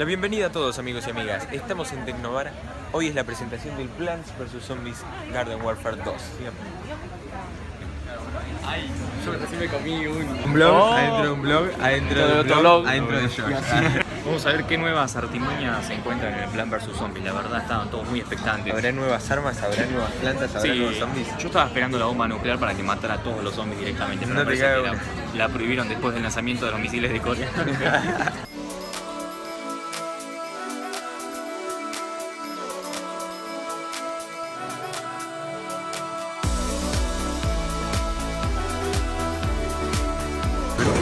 La bienvenida a todos, amigos y amigas. Estamos en TECNOBAR. Hoy es la presentación del Plants vs Zombies Garden Warfare 2. Ay, yo recién me comí un blog, adentro de un blog, adentro de otro blog, adentro de yo. Vamos a ver qué nuevas artimañas se encuentran en el Plants vs Zombies. La verdad, estaban todos muy expectantes. ¿Habrá nuevas armas? ¿Habrá nuevas plantas? ¿Habrá nuevos zombies? Yo estaba esperando la bomba nuclear para que matara a todos los zombies directamente. Pero no te cago. La prohibieron después del lanzamiento de los misiles de Corea.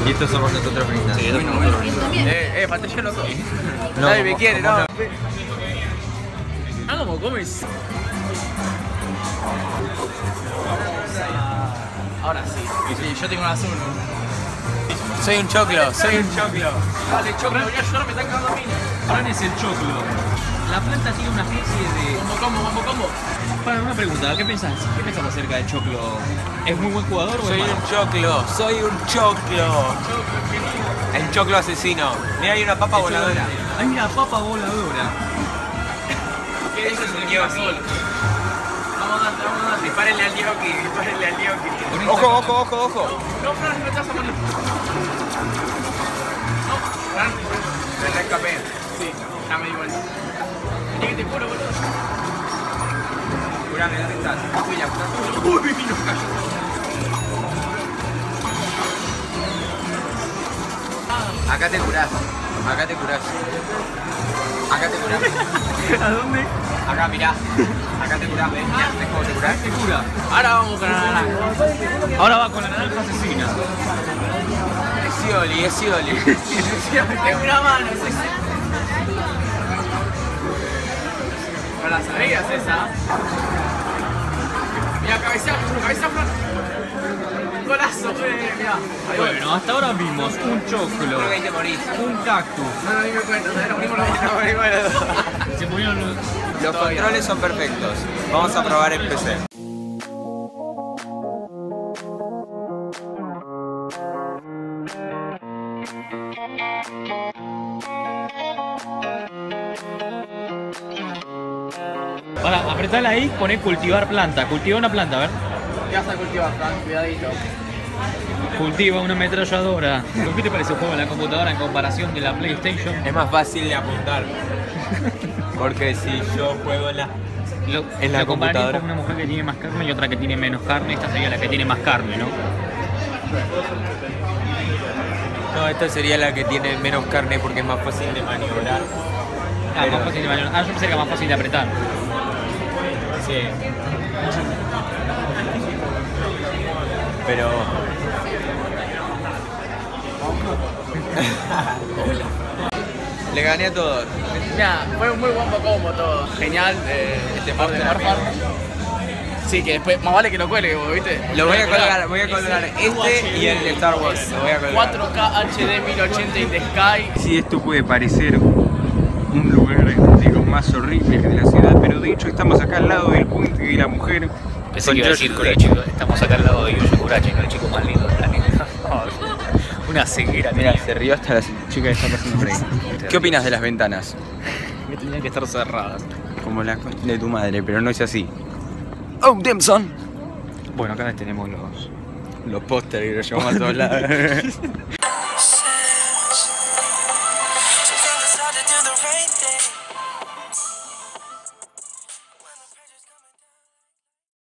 Y estos somos nosotros brindando. Sí, estos somos nosotros brindando. Pantalla loco. Nadie me quiere, no. Ah, ¿cómo comes? Ahora sí. Sí, yo tengo un azul. Soy un choclo, soy un choclo. Vale, choclo, yo no me están cagando a mí. Fran es el choclo. La planta tiene una especie de... Combo. Para una pregunta, ¿qué pensás? ¿Qué pensás acerca del choclo? ¿Es muy buen jugador o soy un choclo? Soy un choclo. El choclo asesino. Mira, hay una papa voladora. Hay una papa voladora. Eso es un Dios. Vamos a dar. Dispárenle al Dios aquí, Ojo. No, Fran, no estás a poner. No, Fran. Me rescapé. Sí, ya me di vuelta. Vení que te juro, boludo. ¿Dónde estás? Uy, la puta. Uy, mi nos cayó. Acá te curás. ¿A dónde? Acá, mirá. Acá te curás, ven. Ya, ¿ves cómo te curás? Te cura. Ahora vamos con la naranja. Ahora va con la naranja asesina. Es Ioli. Tengo una mano, ¿la sabías esa? Mira, cabeza, golazo, mira. Bueno, hasta ahora vimos un choclo, un cactus. No, dime cuenta, se murieron los controles son perfectos. Vamos a probar el PC. Para apretala ahí, poné cultivar planta. Cultiva una planta, a ver. ¿Qué vas a cultivar, Fran? Cuidadito. Cultiva una ametralladora. ¿Qué te parece el juego de la computadora en comparación de la PlayStation? Es más fácil de apuntar. Porque si yo juego en la computadora. Una mujer que tiene más carne y otra que tiene menos carne. Esta sería la que tiene más carne, ¿no? No, esta sería la que tiene menos carne porque es más fácil de maniobrar. Ah, más fácil de maniobrar. Ah, yo pensé que era más fácil de apretar. Sí. Pero... le gané a todos. Nah, fue un muy buen combo todo. Genial. Este par de Warfare. Sí, que después más vale que lo cuelgue, ¿viste? Lo voy a colgar este y el de Star Wars. Lo voy a colgar. 4K HD 1080 in the sky. Sí, esto puede parecer un lugar, digo, más horrible que de la ciudad, pero de hecho estamos acá al lado del puente de la mujer. Pensé que iba a decir, estamos acá al lado de Yoshi Kurachi, el chico más lindo del planeta. Una ceguera. Mira, se rió hasta la chica que está pasando frente. ¿Qué opinas de las ventanas? Que tenían que estar cerradas. Como la cuestión de tu madre, pero no es así. ¡Oh, damn son! Bueno, acá tenemos los pósteres que los llevamos a todos lados.